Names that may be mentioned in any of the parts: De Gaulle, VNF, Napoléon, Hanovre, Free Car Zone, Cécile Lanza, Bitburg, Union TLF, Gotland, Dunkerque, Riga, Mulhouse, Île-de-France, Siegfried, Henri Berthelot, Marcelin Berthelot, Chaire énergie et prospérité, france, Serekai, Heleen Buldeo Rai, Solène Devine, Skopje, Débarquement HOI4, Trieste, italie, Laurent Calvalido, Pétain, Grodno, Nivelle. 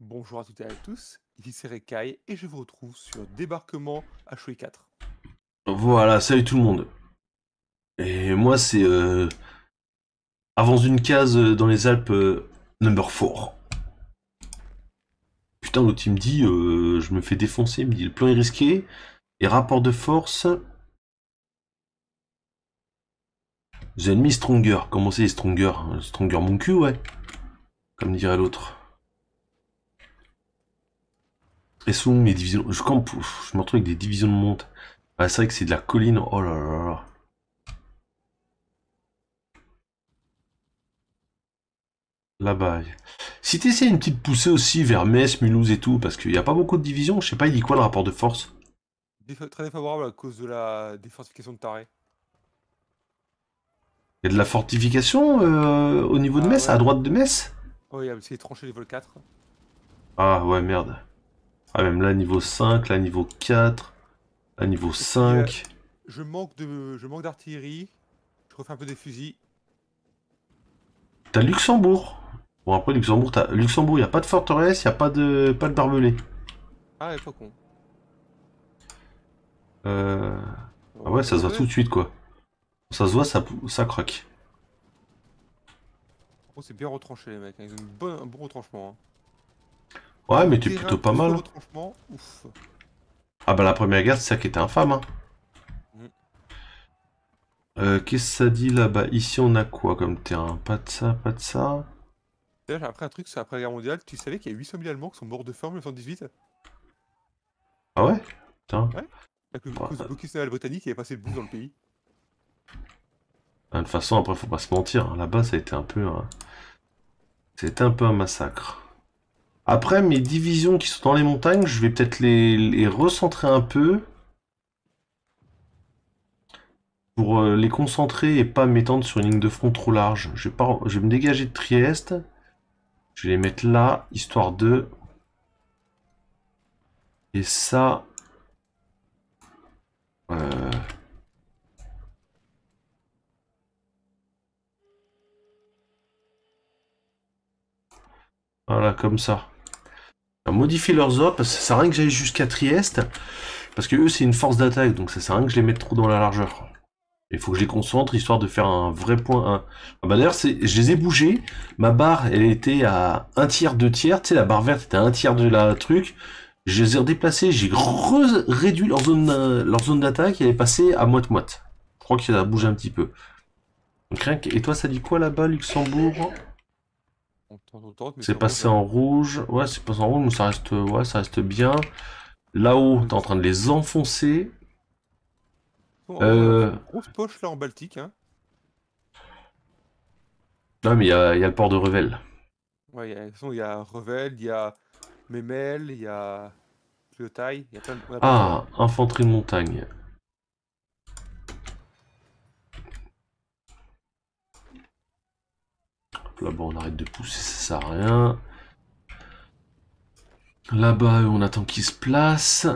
Bonjour à toutes et à tous, ici Serekai et je vous retrouve sur Débarquement HOI4. Voilà, salut tout le monde. Et moi c'est avance d'une case dans les Alpes number 4. Putain, l'autre il me dit, je me fais défoncer, il me dit le plan est risqué. Et rapport de force. The enemy stronger. Comment c'est stronger? Stronger mon cul, ouais. Comme dirait l'autre. Et sous mes divisions. Je campe. Je me retrouve avec des divisions de monte. Ah, c'est vrai que c'est de la colline. Oh là là là. Là-bas. Si tu essaies une petite poussée aussi vers Metz, Mulhouse et tout, parce qu'il n'y a pas beaucoup de divisions, je sais pas, il dit quoi le rapport de force? Très défavorable à cause de la défortification de Taré. Il y a de la fortification au niveau de Metz, ouais. À droite de Metz. Oui, c'est tranché les vols 4. Ah ouais, merde. Ah, même là, niveau 5, là, niveau 4, là, niveau 5. Je manque d'artillerie, je refais un peu des fusils. T'as Luxembourg. Bon, après, Luxembourg, il n'y a pas de forteresse, il n'y a pas de barbelé. Ah, il faut con. Ah ouais, ça se voit tout de suite, quoi. Ça se voit, ça craque. Oh, c'est bien retranché les mecs, ils ont un bon retranchement. Hein. Ouais, mais t'es plutôt pas mal. Ouf. Ah bah la première guerre, c'est ça qui était infâme. Hein. Qu'est-ce que ça dit là-bas? Ici on a quoi comme terrain? Pas de ça, pas de ça. D'ailleurs, après un truc sur la Première Guerre mondiale, tu savais qu'il y a 800 000 Allemands qui sont morts de faim en 1918? Ah ouais? Putain. Ouais. Avec le blocus naval britannique, il est passé le bout dans le pays. De toute façon, après, faut pas se mentir. Là-bas, ça a été un peu un... C'était un peu un massacre. Après, mes divisions qui sont dans les montagnes, je vais peut-être les recentrer un peu. Pour les concentrer et pas m'étendre sur une ligne de front trop large. Je vais me dégager de Trieste. Je vais les mettre là, histoire de... Et ça... Voilà, comme ça. Alors, modifier leurs ops, ça sert à rien que j'aille jusqu'à Trieste, parce que eux c'est une force d'attaque, donc ça sert à rien que je les mette trop dans la largeur. Il faut que je les concentre, histoire de faire un vrai point 1. Ah bah d'ailleurs, je les ai bougés, ma barre elle était à 1/3, 2/3, tu sais la barre verte était à 1/3 de la truc, je les ai redéplacés, j'ai réduit leur zone d'attaque, et elle est passée à moite-moite. Je crois que ça a bougé un petit peu. Donc rien que... Et toi ça dit quoi là-bas, Luxembourg? C'est passé en rouge, ouais c'est passé en rouge, mais ça reste bien. Là-haut, t'es en train de les enfoncer. Grosse poche là en Baltique. Hein. Non mais il y a le port de Revel. Ouais, il y a Revel, il y a Memel, il y a Cléotaille, il y a plein de... Ah, infanterie de montagne. Là-bas, on arrête de pousser, ça sert à rien. Là-bas, on attend qu'ils se placent.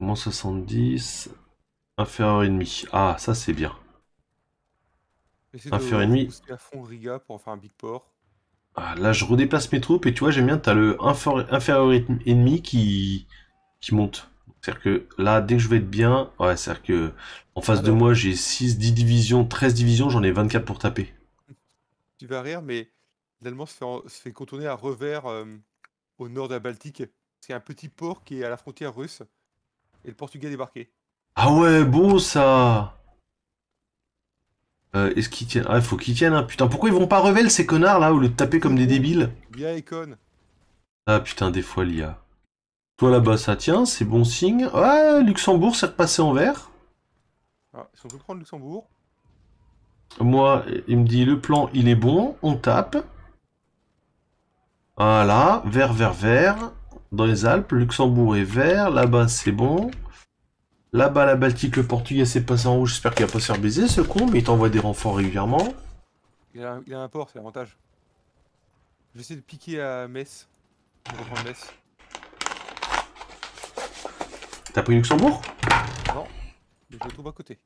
Moins 70. Inférieur ennemi. Ah, ça, c'est bien. Inférieur ennemi. À fond Riga pour en faire un big port. Ah, là, je redéplace mes troupes et tu vois, j'aime bien, tu as le inférieur ennemi qui monte. C'est-à-dire que là, dès que je vais être bien, ouais, c'est-à-dire que en face de moi, j'ai 6, 10 divisions, 13 divisions, j'en ai 24 pour taper. Tu vas rire, mais l'Allemand se fait contourner à revers au nord de la Baltique. C'est un petit port qui est à la frontière russe et le Portugais débarqué. Ah ouais, beau ça. Est-ce qu'ils tiennent? Ah, il faut qu'ils tiennent, hein. Putain, pourquoi ils vont pas revel ces connards là, au lieu de taper comme des débiles? L'IA est conne. Ah putain, des fois l'IA. Toi là-bas ça tient, c'est bon signe. Ouais, Luxembourg c'est repassé en vert. Ah, si on peut prendre Luxembourg. Moi, il me dit le plan il est bon, on tape. Voilà, vert, vert, vert. Dans les Alpes, Luxembourg est vert, là-bas c'est bon. Là-bas la Baltique, le Portugais s'est passé en rouge, j'espère qu'il va pas se faire baiser ce con, mais il t'envoie des renforts régulièrement. Il a un port, c'est l'avantage. Je vais essayer de piquer à Metz. Je vais reprendre Metz. T'as pris Luxembourg? Non, mais je le trouve à côté.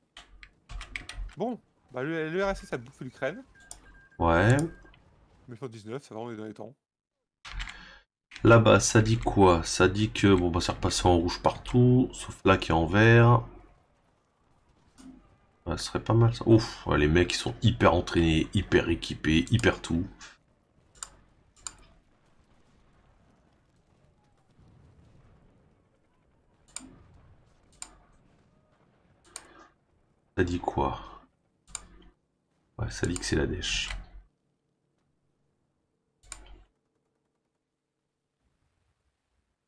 Bon, bah le RSS a bouffé l'Ukraine. Ouais. 1919, ça va, on est dans les temps. Là-bas, ça dit quoi? Ça dit que, bon, bah, ça repasse en rouge partout, sauf là qui est en vert. Ouais, ce serait pas mal, ça. Ouf, ouais, les mecs, ils sont hyper entraînés, hyper équipés, hyper tout. Ça dit quoi? Ouais, ça dit que c'est la dèche.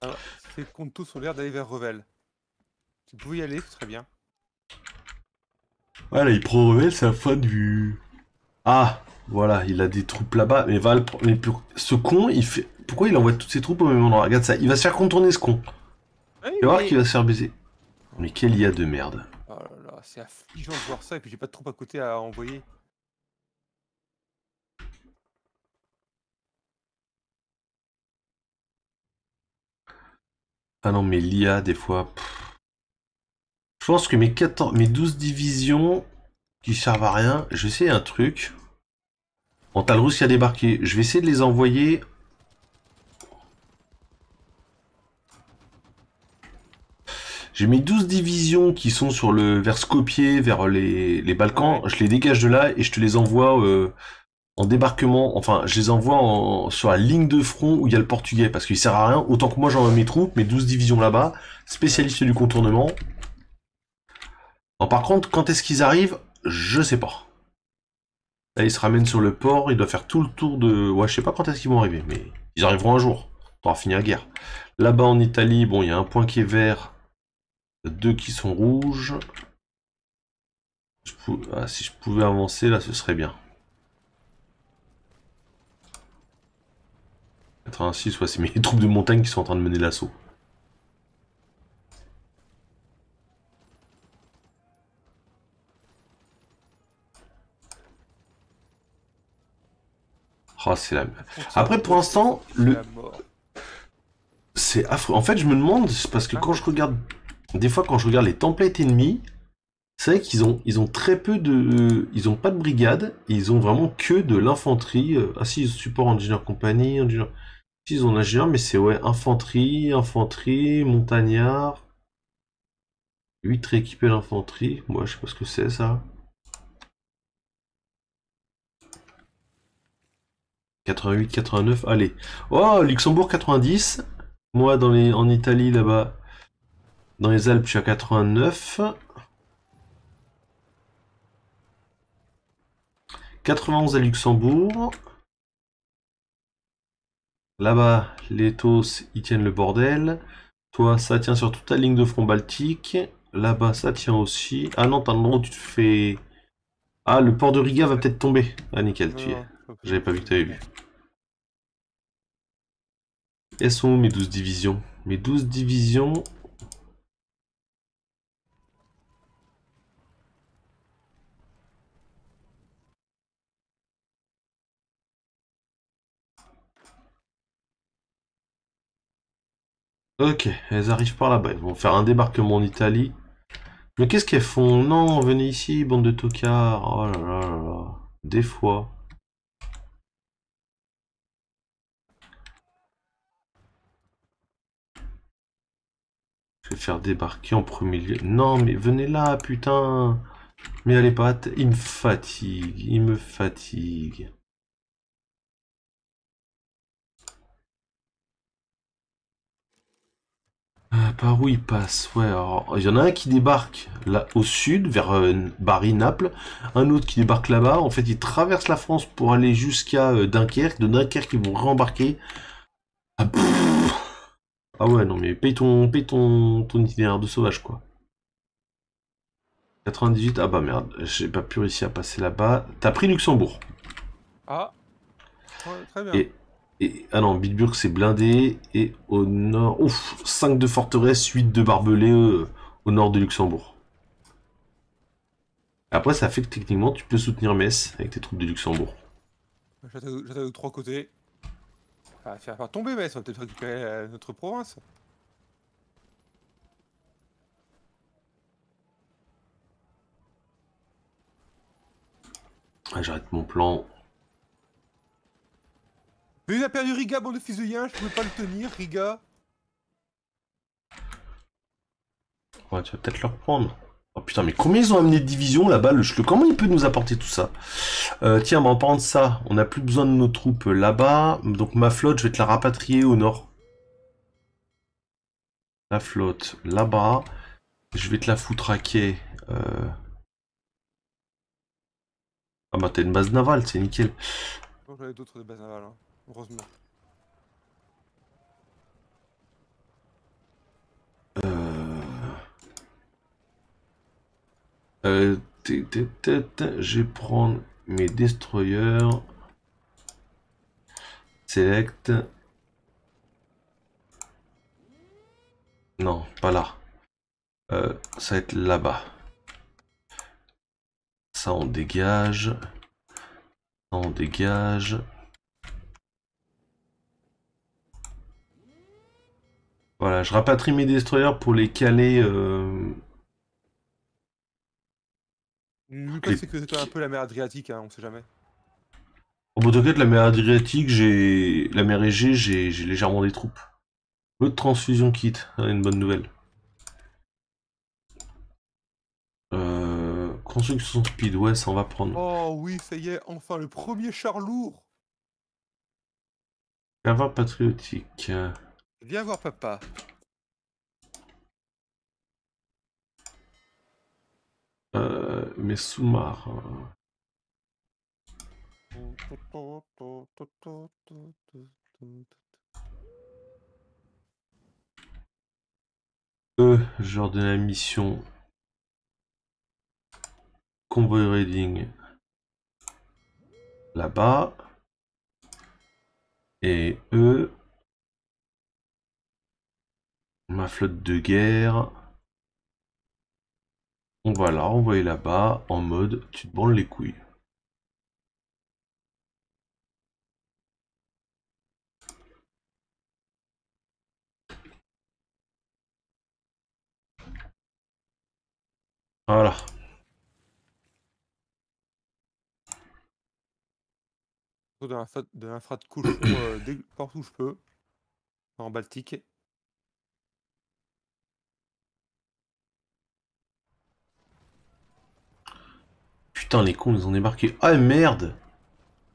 Alors, ces contos ont l'air d'aller vers Revel. Si vous pouvez y aller, ce serait bien. Voilà, il prend Revel, c'est la fin du... Ah, voilà, il a des troupes là-bas. Mais Val, mais ce con, il fait... Pourquoi il envoie toutes ses troupes au même endroit? Regarde ça, il va se faire contourner, ce con. Oui, tu vas voir qu'il va se faire baiser. Mais quel IA de merde. Oh là là, c'est affligeant de voir ça, et puis j'ai pas de troupes à côté à envoyer. Ah non, mais l'IA, des fois... Pff. Je pense que mes 12 divisions qui servent à rien, je vais essayer un truc. Bon, t'as le russe qui a débarqué. Je vais essayer de les envoyer... J'ai mes 12 divisions qui sont sur le vers Skopje, vers les Balkans. Je les dégage de là et je te les envoie en débarquement. Enfin, je les envoie sur la ligne de front où il y a le portugais. Parce qu'il sert à rien. Autant que moi, j'envoie mes troupes, mes 12 divisions là-bas. Spécialistes du contournement. Alors, par contre, quand est-ce qu'ils arrivent? Je sais pas. Là, ils se ramènent sur le port. Ils doivent faire tout le tour de... Ouais, je sais pas quand est-ce qu'ils vont arriver. Mais ils arriveront un jour. On aura fini la guerre. Là-bas, en Italie, bon, il y a un point qui est vert. Deux qui sont rouges. Ah, si je pouvais avancer là, ce serait bien. 86, ouais, c'est mes troupes de montagne qui sont en train de mener l'assaut. Oh, c'est la... Après, pour l'instant, le... C'est affreux. En fait, je me demande, parce que quand je regarde... Des fois, quand je regarde les templates ennemis, c'est vrai qu'ils ont très peu de... Ils ont pas de brigade, et ils ont vraiment que de l'infanterie. Ah si, ils ont support engineer compagnie, engineer... Si, ils ont ingénieur, mais c'est ouais, infanterie, montagnard... 8 rééquipés l'infanterie, moi je sais pas ce que c'est ça. 88, 89, allez. Oh, Luxembourg 90, moi dans les... en Italie là-bas... Dans les Alpes, je suis à 89. 91 à Luxembourg. Là-bas, les Tos, ils tiennent le bordel. Toi, ça tient sur toute la ligne de front baltique. Là-bas, ça tient aussi. Ah non, t'as le droit où tu te fais... Ah, le port de Riga va peut-être tomber. Ah, nickel, tu y es. J'avais pas vu que t'avais vu. Elles sont où, mes 12 divisions? Mes 12 divisions... Ok, elles arrivent par là-bas, elles vont faire un débarquement en Italie. Mais qu'est-ce qu'elles font? Non, venez ici, bande de tocards. Oh là là là là. Des fois. Je vais faire débarquer en premier lieu. Non, mais venez là, putain. Mais allez pas, il me fatigue, il me fatigue. Par où il passe? Ouais, alors, il y en a un qui débarque là au sud, vers Bari, Naples. Un autre qui débarque là-bas. En fait, il traverse la France pour aller jusqu'à Dunkerque. De Dunkerque, ils vont réembarquer. Ah, ah ouais, non, mais paye ton itinéraire de sauvage, quoi. 98, ah bah merde, j'ai pas pu réussir à passer là-bas. T'as pris Luxembourg. Ah, ouais, très bien. Et, ah non, Bitburg c'est blindé, et au nord... Ouf, 5 de forteresse, 8 de barbelés au nord de Luxembourg. Après, ça fait que techniquement, tu peux soutenir Metz avec tes troupes de Luxembourg. J'attaque de trois côtés. Ça va faire tomber Metz, on va peut-être récupérer notre province. Ah, j'arrête mon plan. Mais il a perdu Riga, bande de fils de yin, je pouvais pas le tenir, Riga. Ouais, tu vas peut-être le reprendre. Oh putain, mais combien ils ont amené de divisions là-bas, le chelou? Comment il peut nous apporter tout ça? Tiens, bah, en parlant de ça, on n'a plus besoin de nos troupes là-bas. Donc ma flotte, je vais te la rapatrier au nord. La flotte là-bas. Je vais te la foutraquer. Ah bah t'as une base navale, c'est nickel. Bon, j'avais d'autres bases navales, hein. Heureusement. Je vais prendre mes destroyers. Select. Non, pas là. Ça va être là-bas. Ça on dégage. Ça on dégage. Voilà, je rapatrie mes destroyers pour les caler. C'est que c'était un peu la mer Adriatique, hein, on sait jamais. En tout cas, de la mer Adriatique, j'ai la mer Égée, j'ai légèrement des troupes. L'autre transfusion quitte, hein, une bonne nouvelle. Construction speed, ouais, ça on va prendre. Oh oui, ça y est, enfin le premier char lourd. Cavale patriotique. Viens voir papa. Mes sous-marins. Je leur donne la mission. Convoy raiding. Là-bas. Et eux. Ma flotte de guerre. On va la renvoyer là-bas en mode tu te branles les couilles. Voilà. De l'infra de couche partout où je peux. En Baltique. Putain, les cons, ils ont débarqué. Ah merde!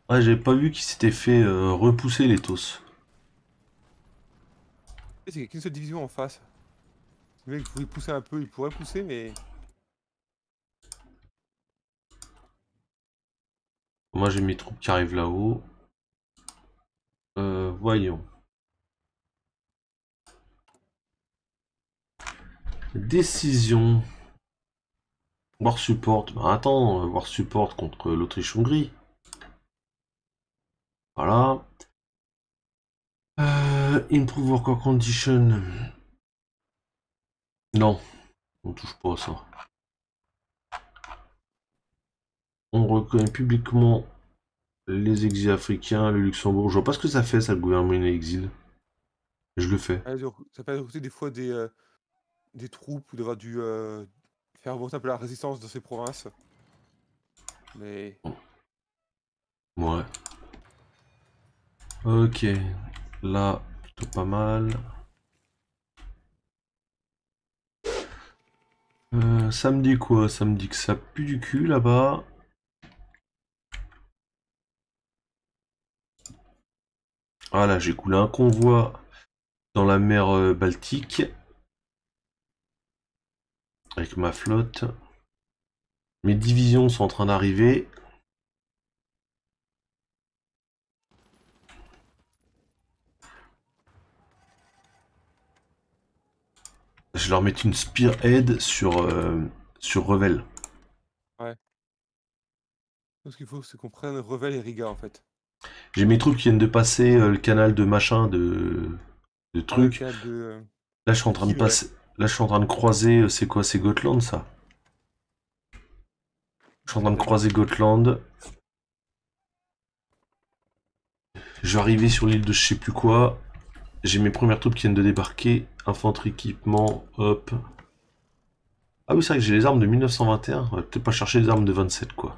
Ah, j'avais pas vu qu'ils s'étaient fait repousser les Tos. C'est qu'une seule division en face. Les mecs pouvaient pousser un peu, ils pourraient pousser, mais. Moi j'ai mes troupes qui arrivent là-haut. Voyons. Décision. War support, bah attends, war support contre l'Autriche-Hongrie. Voilà. Improve worker condition. Non, on touche pas à ça. On reconnaît publiquement les exils africains, le Luxembourg. Je vois pas ce que ça fait, ça, le gouvernement en exil. Je le fais. Ça peut recruter des fois des troupes ou d'avoir du. Faire remonter un peu la résistance de ces provinces. Mais... Ouais. Ok. Là, plutôt pas mal. Ça me dit quoi? Ça me dit que ça pue du cul là-bas. Ah là, j'ai coulé un convoi dans la mer Baltique. Avec ma flotte. Mes divisions sont en train d'arriver. Je leur mets une spearhead sur Revel. Ouais. Ce qu'il faut, c'est qu'on prenne Revel et Riga en fait. J'ai mes troupes qui viennent de passer le canal de machin, de trucs. Ouais, là, je suis en train de passer. Là, je suis en train de croiser, c'est quoi? C'est Gotland, ça? Je suis en train de croiser Gotland. Je vais arriver sur l'île de je sais plus quoi. J'ai mes premières troupes qui viennent de débarquer. Infanterie, équipement, hop. Ah oui, c'est vrai que j'ai les armes de 1921. On va peut-être pas chercher les armes de 27, quoi.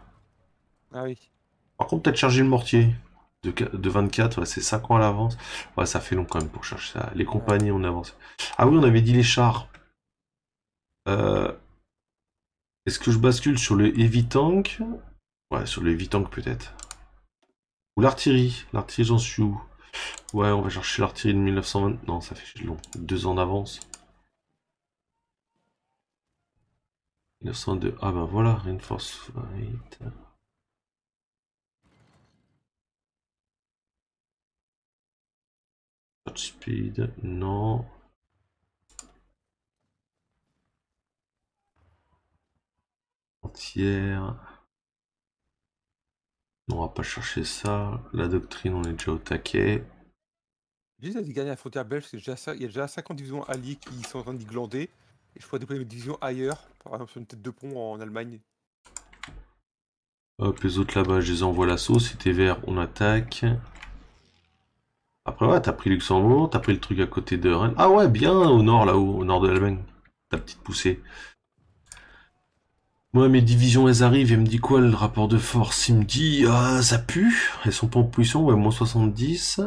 Ah oui. Par contre, peut-être charger le mortier. de 24, ouais, c'est 5 ans à l'avance. Ouais, ça fait long quand même pour chercher ça. Les compagnies, on avance. Ah oui, on avait dit les chars. Est-ce que je bascule sur le heavy tank? Ouais, sur le heavy tank peut-être. Ou l'artillerie. L'artillerie, j'en suis où? Ouais, on va chercher l'artillerie de 1920. Non, ça fait long. 2 ans d'avance. 1902. Ah ben voilà, Reinforce Fight. Shot Speed, non. Entière. On va pas chercher ça. La doctrine, on est déjà au taquet. J'ai dit gagner la frontière belge, parce qu'il y a déjà 50 divisions alliées qui sont en train d'y glander. Et je pourrais déployer mes divisions ailleurs, par exemple sur une tête de pont en Allemagne. Hop, les autres là-bas, je les envoie l'assaut. Si t'es vert, on attaque. Après, ouais, t'as pris Luxembourg, t'as pris le truc à côté de Rennes. Ah ouais, bien au nord, là-haut, au nord de l'Allemagne. Ta petite poussée. Moi, mes divisions, elles arrivent. Et me dit quoi, le rapport de force? Il me dit, ah, ça pue. Elles sont pas en position, ouais, moins 70.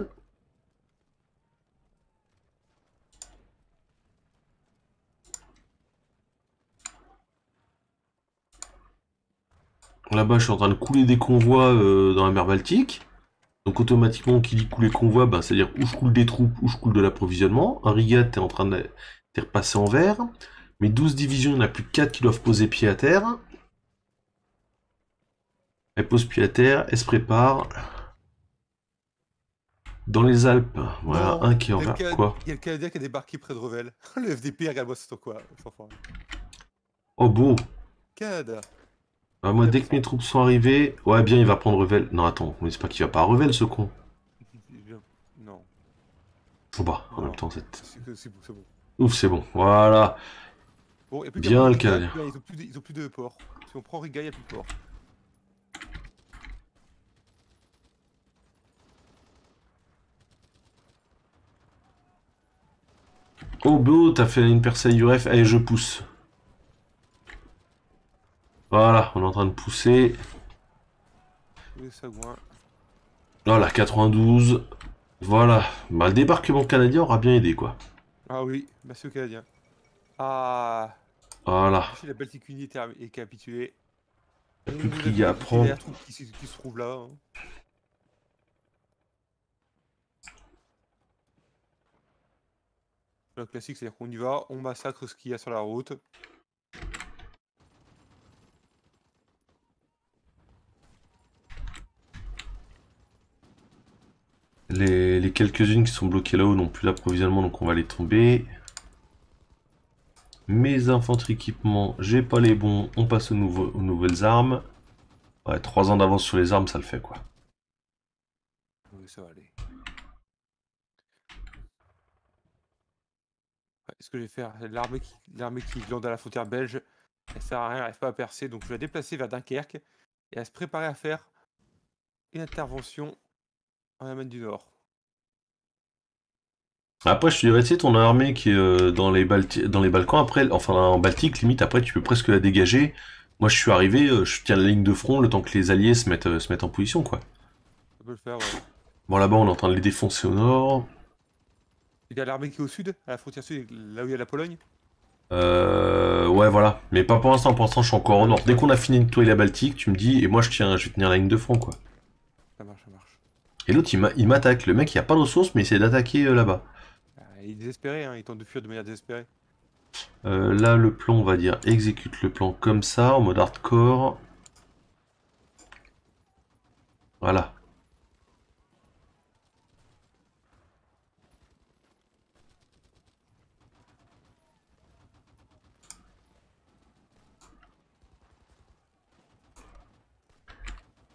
Là-bas, je suis en train de couler des convois dans la mer Baltique. Donc automatiquement, qui dit couler convois, bah, c'est-à-dire où je coule des troupes, où je coule de l'approvisionnement. Un rigate, t'es en train de t'es repassé en vert. Mais 12 divisions, il n'y en a plus que 4 qui doivent poser pied à terre. Elles posent pied à terre, elles se préparent. Dans les Alpes, voilà, non, un qui est en vert. Quoi? Il y a le Canadien qui a débarqué près de Revel. Le FDP, regarde-moi, c'est quoi? Oh bon. Canada. Bah moi, dès que mes troupes sont arrivées... Ouais, bien, il va prendre Revel. Non, attends, on ne sait pas qu'il va pas à Revel, ce con. Non. Oh bah, en même temps, c'est bon, bon. Ouf, c'est bon, voilà. Bon, et puis, bien, le Canadien. Ils ont plus de port. Si on prend Riga, il n'y a plus de port. Oh, Bo, t'as fait une percée URF. Allez, je pousse. Voilà, on est en train de pousser. Voilà, 92. Voilà. Bah, le débarquement canadien aura bien aidé, quoi. Ah oui, merci aux Canadiens. Ah. Voilà. La Baltique unité est capitulée. Il n'y a plus de prix à prendre. Qui se trouve là. Hein. Le classique, c'est-à-dire qu'on y va, on massacre ce qu'il y a sur la route. Les quelques-unes qui sont bloquées là-haut n'ont plus d'approvisionnement, donc on va les tomber. Mes infanteries équipements, j'ai pas les bons, on passe aux nouvelles armes. Ouais, 3 ans d'avance sur les armes, ça le fait, quoi. Oui, ça va aller. Ouais, ce que je vais faire, l'armée qui glande à la frontière belge, elle sert à rien, elle n'arrive pas à percer, donc je vais la déplacer vers Dunkerque et à se préparer à faire une intervention en Allemagne du Nord. Après, je te dirais, tu sais, ton armée qui est dans les Balkans, après, enfin en Baltique, limite, après, tu peux presque la dégager. Moi, je suis arrivé, je tiens la ligne de front le temps que les alliés se mettent en position, quoi. Ça peut le faire, ouais. Bon, là-bas, on est en train de les défoncer au nord. Il y a l'armée qui est au sud, à la frontière sud, là où il y a la Pologne. Ouais, voilà. Mais pas pour l'instant, je suis encore au nord. Dès qu'on a fini de nettoyer la Baltique, tu me dis, et moi, je vais tenir la ligne de front, quoi. Ça marche, ça marche. Et l'autre, il m'attaque. Le mec, il a pas de ressources, mais il essaie d'attaquer là-bas. Il est désespéré, hein. Il tente de fuir de manière désespérée. Là, le plan, on va dire, exécute le plan comme ça, en mode hardcore. Voilà.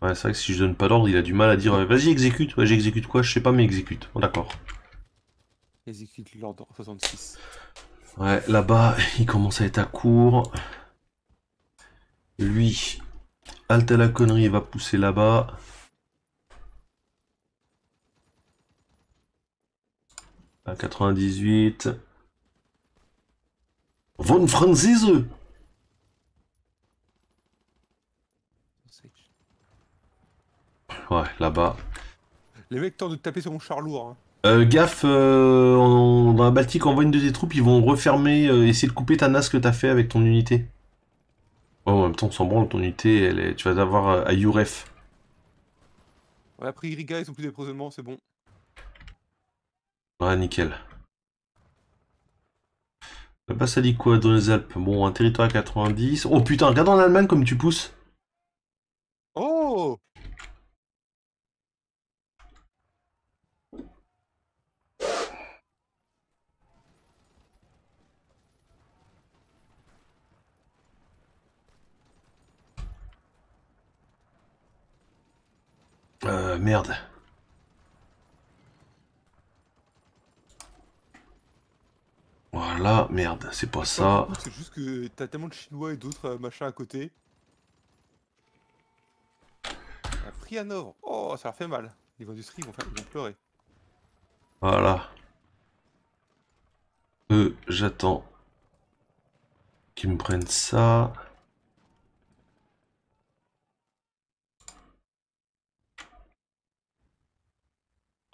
Ouais, c'est vrai que si je donne pas d'ordre, il a du mal à dire vas-y, exécute. Ouais, j'exécute quoi? Je sais pas, mais exécute. Oh, d'accord. Exécute l'ordre 66. Ouais, là-bas, il commence à être à court. Lui, halte à la connerie, il va pousser là-bas. À 98. Von Franzese! Ouais, là-bas. Les mecs tentent de taper sur mon char lourd. Hein. Gaffe, dans la Baltique, envoie une de tes troupes, ils vont refermer, essayer de couper ta nasse que t'as fait avec ton unité. Oh, en même temps, on s'en branle, ton unité, elle est... tu vas avoir à Yuref. On a pris Riga, ils sont plus d'emprisonnement, c'est bon. Ouais, nickel. Là-bas, ça dit quoi dans les Alpes? Bon, un territoire à 90. Oh putain, regarde en Allemagne comme tu pousses. Oh! Merde. Voilà, merde, c'est pas ça. C'est juste que t'as tellement de chinois et d'autres machins à côté. Un prix à Nord. Oh, ça leur fait mal. Les industries ils vont pleurer. Voilà. J'attends qu'ils me prennent ça.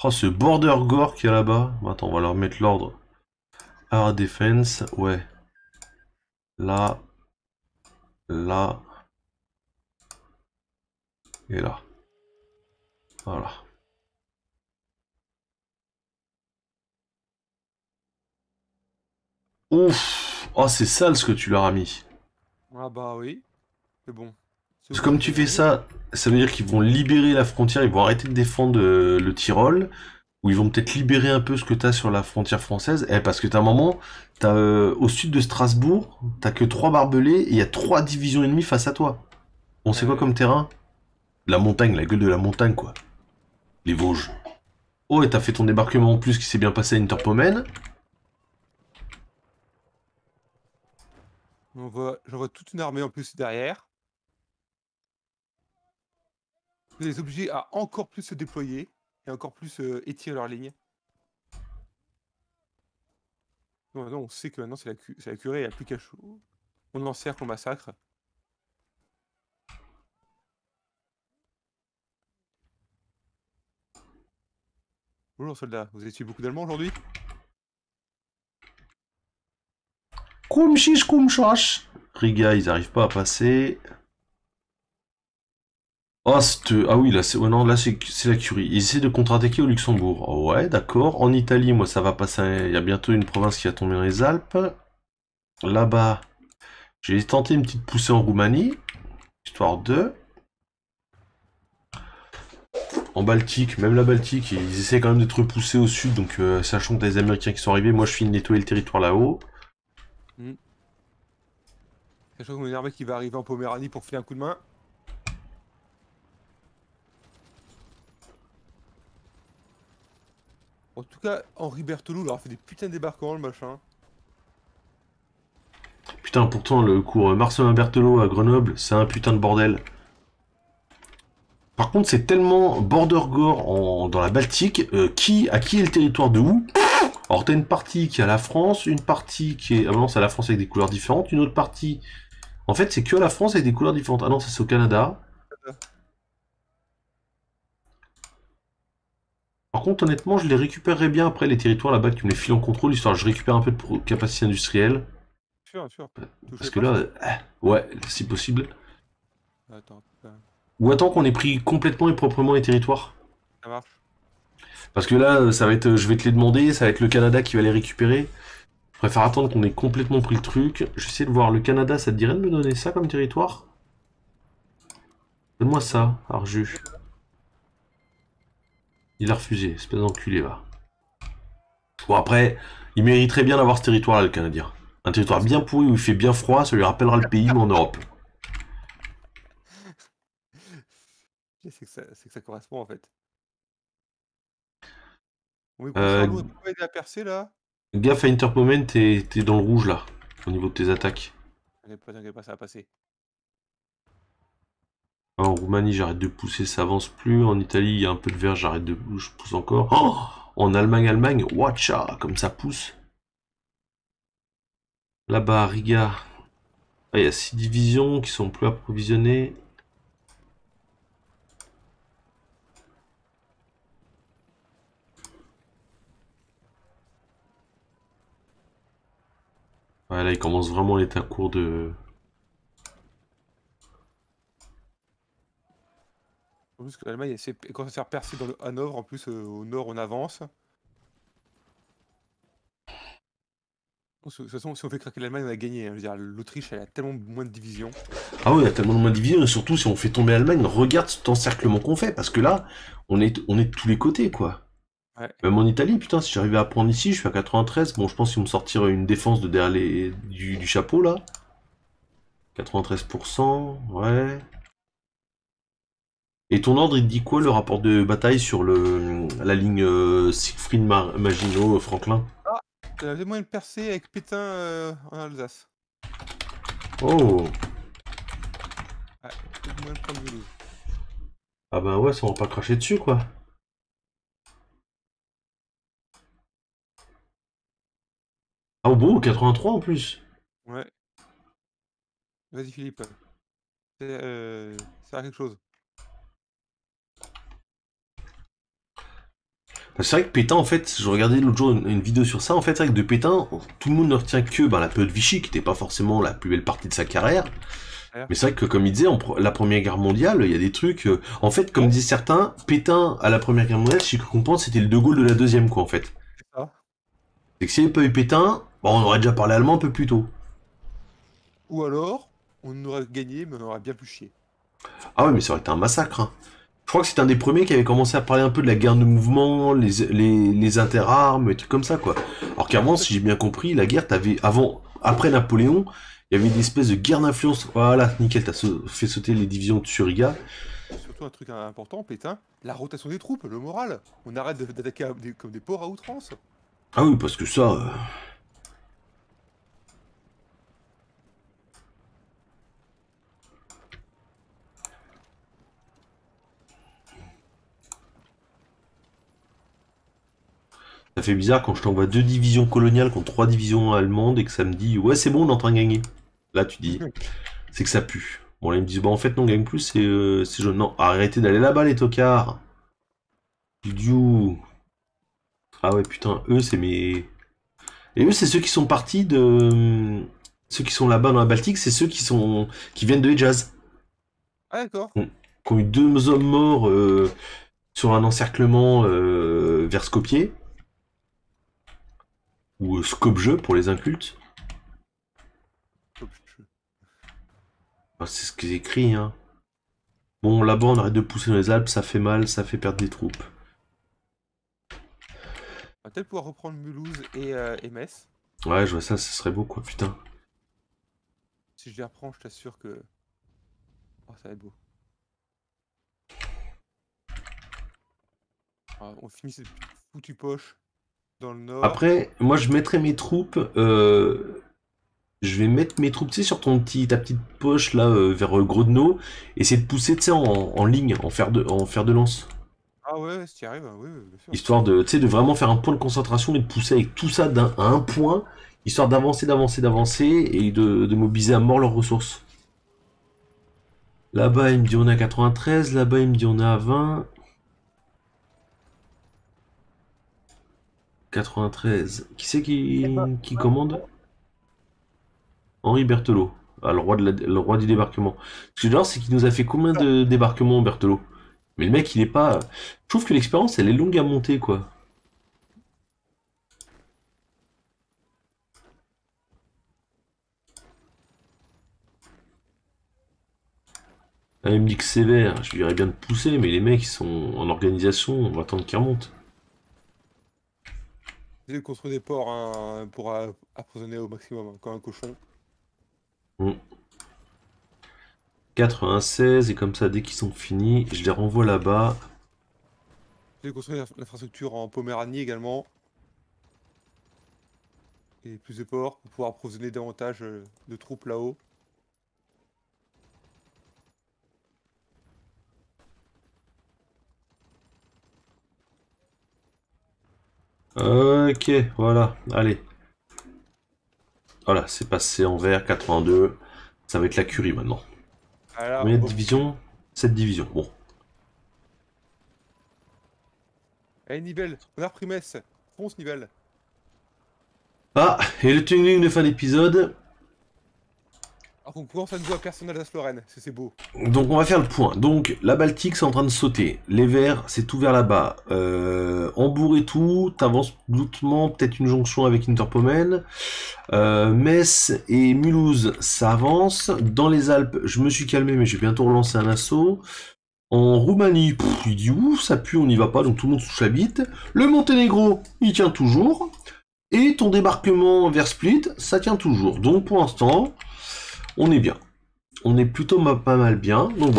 Oh, ce border gore qu'il y a là-bas. Attends, on va leur mettre l'ordre. Our defense, ouais. Là. Là. Et là. Voilà. Ouf. Oh, c'est sale ce que tu leur as mis. Ah bah oui. C'est bon. Parce que comme tu fais ça, ça veut dire qu'ils vont libérer la frontière, ils vont arrêter de défendre le Tyrol. Où ils vont peut-être libérer un peu ce que t'as sur la frontière française. Eh, parce que t'as un moment, t'as au sud de Strasbourg, t'as que 3 barbelés et il y a 3 divisions ennemies face à toi. On sait quoi comme terrain? La montagne, la gueule de la montagne, quoi. Les Vosges. Oh, et t'as fait ton débarquement en plus qui s'est bien passé à Interpomène. J'envoie toute une armée en plus derrière. Vous êtes obligés à encore plus se déployer. Et encore plus étirer leur ligne. Non, maintenant, on sait que maintenant c'est la curée, il n'y a plus qu'à chaud. On encercle, on massacre. Bonjour soldats, vous avez tué beaucoup d'Allemands aujourd'hui? Kumchisch, kumchasch. Riga, ils n'arrivent pas à passer. Oh, ah oui, là c'est oh, la Curie. Ils essaient de contre-attaquer au Luxembourg. Oh, ouais, d'accord. En Italie, moi, ça va passer. Il y a bientôt une province qui va tomber dans les Alpes. Là-bas, j'ai tenté une petite poussée en Roumanie. Histoire de... En Baltique, même la Baltique, ils essaient quand même d'être repoussés au sud. Donc, sachant que les Américains qui sont arrivés, moi, je finis de nettoyer le territoire là-haut. Sachant que mon armée qui va arriver en Poméranie pour filer un coup de main. En tout cas, Henri Berthelot leur a fait des putains de débarquements, le machin. Putain, pourtant, le cours Marcelin Berthelot à Grenoble, c'est un putain de bordel. Par contre, c'est tellement border gore dans la Baltique, à qui est le territoire de où? Alors, t'as une partie qui est à la France, une partie qui est... Ah non, c'est à la France avec des couleurs différentes, une autre partie... En fait, c'est que à la France avec des couleurs différentes. Ah non, ça c'est au Canada. Par contre, honnêtement, je les récupérerai bien après les territoires là-bas que tu me les files en contrôle, histoire que je récupère un peu de capacité industrielle. Sûr, sûr. Parce que là, ouais, si possible. Attends. Ou attends qu'on ait pris complètement et proprement les territoires. Ça marche. Parce que là, ça va être, je vais te les demander, ça va être le Canada qui va les récupérer. Je préfère attendre qu'on ait complètement pris le truc. Je vais essayer de voir le Canada, ça te dirait de me donner ça comme territoire? Donne-moi ça, Arju. Il a refusé, espèce d'enculé, va. Bon, après, il mériterait bien d'avoir ce territoire-là, le Canadien. Un territoire bien pourri où il fait bien froid, ça lui rappellera le pays, mais en Europe. C'est que ça correspond, en fait. Oui, Charlot, tu peux aider à percer, là? Gaffe à Interpomène, t'es dans le rouge, là, au niveau de tes attaques. T'inquiète pas, ça va passer. En Roumanie, j'arrête de pousser, ça avance plus. En Italie, il y a un peu de vert, j'arrête de pousser, je pousse encore. Oh, en Allemagne, watcha, comme ça pousse. Là-bas, Riga, il y a 6 divisions qui sont plus approvisionnées. Ah, là, il commence vraiment à être à court de... En plus, l'Allemagne commence à se faire percer dans le Hanovre. En plus, au nord, on avance. De toute façon, si on fait craquer l'Allemagne, on a gagné. Hein. Je veux dire, l'Autriche, elle a tellement moins de divisions. Ah oui, elle a tellement moins de divisions. Et surtout, si on fait tomber l'Allemagne, regarde cet encerclement qu'on fait. Parce que là, on est de tous les côtés, quoi. Ouais. Même en Italie, putain, si j'arrivais à prendre ici, je suis à 93. Bon, je pense qu'ils vont me sortir une défense de derrière les... du chapeau, là. 93%, ouais... Et ton ordre, il te dit quoi le rapport de bataille sur la ligne Siegfried Maginot-Franklin? Ah, j'avais moins de percée avec Pétain en Alsace. Oh. Ah, moins de prendre de... Ah bah ouais, ça va pas cracher dessus quoi. Ah bon, 83 en plus. Ouais. Vas-y Philippe. Ça a quelque chose. C'est vrai que Pétain, en fait, je regardais l'autre jour une vidéo sur ça, en fait, c'est vrai que de Pétain, tout le monde ne retient que la période Vichy, qui n'était pas forcément la plus belle partie de sa carrière. Mais c'est vrai que, comme il disait, la Première Guerre mondiale, il y a des trucs... En fait, comme disaient certains, Pétain, à la Première Guerre mondiale, si je comprends, c'était le De Gaulle de la Deuxième, quoi, en fait. C'est que s'il n'y avait pas eu Pétain, on aurait déjà parlé allemand un peu plus tôt. Ou alors, on aurait gagné, mais on aurait bien plus chié. Ah ouais, mais ça aurait été un massacre, hein. Je crois que c'est un des premiers qui avait commencé à parler un peu de la guerre de mouvement, les interarmes, et trucs comme ça, quoi. Alors qu'avant, si j'ai bien compris, la guerre, t'avais, après Napoléon, il y avait une espèce de guerre d'influence. Voilà, nickel, t'as fait sauter les divisions de Suriga. Surtout un truc important, Pétain, la rotation des troupes, le moral. On arrête d'attaquer comme des porcs à outrance. Ah oui, parce que ça... Ça fait bizarre quand je t'envoie 2 divisions coloniales contre 3 divisions allemandes et que ça me dit « Ouais, c'est bon, on est en train de gagner. » Là, tu dis « C'est que ça pue. » Bon, là, ils me disent « Bah, en fait, non, on gagne plus, c'est jaune. » Non, arrêtez d'aller là-bas, les tocards. Idiot. Ah ouais, putain, eux, c'est mes... Et eux, c'est ceux qui sont partis de... Ceux qui sont là-bas dans la Baltique, c'est ceux qui viennent de Hedjaz. Ah, d'accord. Qui ont eu 2 hommes morts sur un encerclement vers Skopje. Ou Skopje pour les incultes. Ah, c'est ce qu'ils écrivent. Hein. Bon, là-bas, on arrête de pousser dans les Alpes, ça fait mal, ça fait perdre des troupes. On va peut-être pouvoir reprendre Mulhouse et Metz. Ouais, je vois ça, ce serait beau, quoi, putain. Si je les reprends, je t'assure que... Oh, ça va être beau. Alors, on finit cette foutue poche. Dans le nord. Après, moi je mettrai mes troupes. Je vais mettre mes troupes, tu sais, sur ta petite poche là vers Grodno. Essayer de pousser, tu sais, en ligne, en fer de lance. Ah ouais, si tu y arrives, oui, bien sûr. Histoire de, tu sais, de vraiment faire un point de concentration et de pousser avec tout ça à un point. Histoire d'avancer, d'avancer, d'avancer et de mobiliser à mort leurs ressources. Là-bas, il me dit on est à 93. Là-bas, il me dit on est à 20. 93. Qui c'est qui commande? Henri Berthelot. Ah, le roi du débarquement. Ce que j'adore, c'est qu'il nous a fait combien de débarquements, Berthelot? Mais le mec, il est pas... Je trouve que l'expérience, elle est longue à monter, quoi. Ah, il me dit que sévère. Je lui dirais bien de pousser, mais les mecs, ils sont en organisation. On va attendre qu'ils remontent. De construire des ports hein, pour emprisonner au maximum, hein, comme un cochon. 96, et comme ça, dès qu'ils sont finis, je les renvoie là-bas. De construire l'infrastructure en Poméranie également. Et plus de ports pour pouvoir emprisonner davantage de troupes là-haut. Ok, voilà, allez. Voilà, c'est passé en vert, 82. Ça va être la curie maintenant. Alors, combien de divisions? 7 divisions, bon. Allez, Nivelle, on a repris Metz. Fonce, Nivelle. Ah, et le tuning de fin d'épisode. Alors, on peut enfin jouer à Personnage Lorraine, c'est beau. Donc, on va faire le point. Donc, la Baltique, c'est en train de sauter. Les Verts, c'est tout vers là-bas. Hambourg et tout, t'avances doucement, peut-être une jonction avec Interpomène. Metz et Mulhouse, ça avance. Dans les Alpes, je me suis calmé, mais je vais bientôt relancer un assaut. En Roumanie, pff, il dit ouf, ça pue, on n'y va pas, donc tout le monde se touche la bite. Le Monténégro, il tient toujours. Et ton débarquement vers Split, ça tient toujours. Donc, pour l'instant... on est bien. On est plutôt pas mal bien. Donc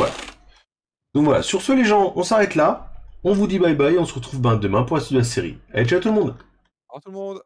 voilà. Sur ce, les gens, on s'arrête là. On vous dit bye bye. On se retrouve demain pour la suite de la série. Allez, ciao tout le monde. Ciao tout le monde.